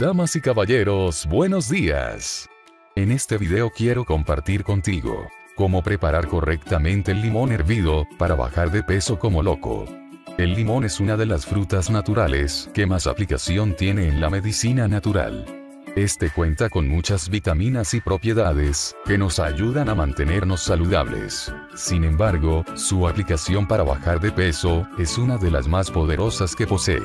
Damas y caballeros, buenos días. En este video quiero compartir contigo cómo preparar correctamente el limón hervido para bajar de peso como loco. El limón es una de las frutas naturales que más aplicación tiene en la medicina natural. Este cuenta con muchas vitaminas y propiedades que nos ayudan a mantenernos saludables. Sin embargo, su aplicación para bajar de peso es una de las más poderosas que posee.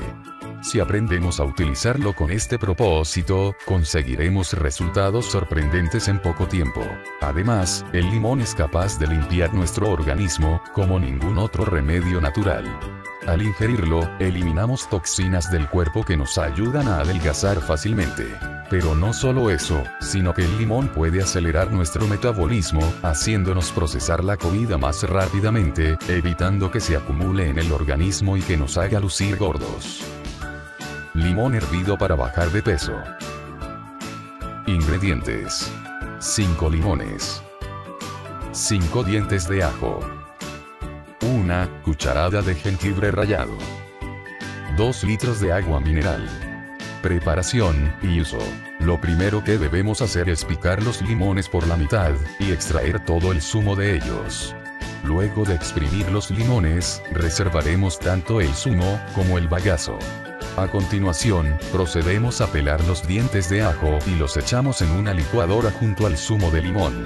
Si aprendemos a utilizarlo con este propósito, conseguiremos resultados sorprendentes en poco tiempo. Además, el limón es capaz de limpiar nuestro organismo como ningún otro remedio natural. Al ingerirlo, eliminamos toxinas del cuerpo que nos ayudan a adelgazar fácilmente. Pero no solo eso, sino que el limón puede acelerar nuestro metabolismo, haciéndonos procesar la comida más rápidamente, evitando que se acumule en el organismo y que nos haga lucir gordos. Limón hervido para bajar de peso. Ingredientes: 5 limones, 5 dientes de ajo, 1 cucharada de jengibre rallado, 2 litros de agua mineral. Preparación y uso. Lo primero que debemos hacer es picar los limones por la mitad y extraer todo el zumo de ellos. Luego de exprimir los limones, reservaremos tanto el zumo como el bagazo. A continuación, procedemos a pelar los dientes de ajo y los echamos en una licuadora junto al zumo de limón.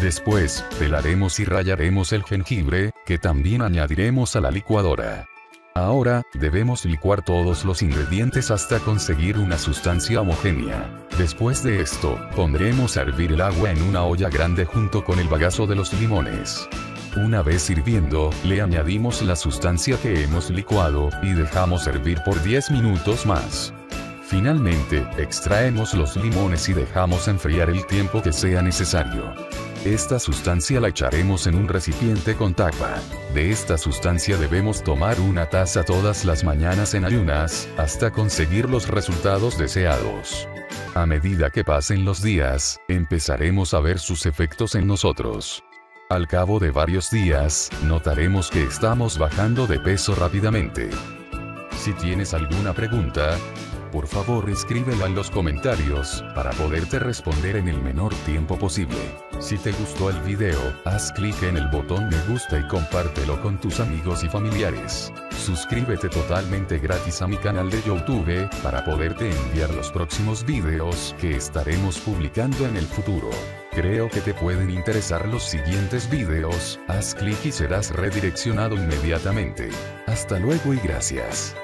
Después, pelaremos y rallaremos el jengibre, que también añadiremos a la licuadora. Ahora, debemos licuar todos los ingredientes hasta conseguir una sustancia homogénea. Después de esto, pondremos a hervir el agua en una olla grande junto con el bagazo de los limones. Una vez hirviendo, le añadimos la sustancia que hemos licuado, y dejamos hervir por 10 minutos más. Finalmente, extraemos los limones y dejamos enfriar el tiempo que sea necesario. Esta sustancia la echaremos en un recipiente con tapa. De esta sustancia debemos tomar una taza todas las mañanas en ayunas, hasta conseguir los resultados deseados. A medida que pasen los días, empezaremos a ver sus efectos en nosotros. Al cabo de varios días, notaremos que estamos bajando de peso rápidamente. Si tienes alguna pregunta, por favor escríbela en los comentarios, para poderte responder en el menor tiempo posible. Si te gustó el video, haz clic en el botón me gusta y compártelo con tus amigos y familiares. Suscríbete totalmente gratis a mi canal de YouTube, para poderte enviar los próximos videos que estaremos publicando en el futuro. Creo que te pueden interesar los siguientes videos, haz clic y serás redireccionado inmediatamente. Hasta luego y gracias.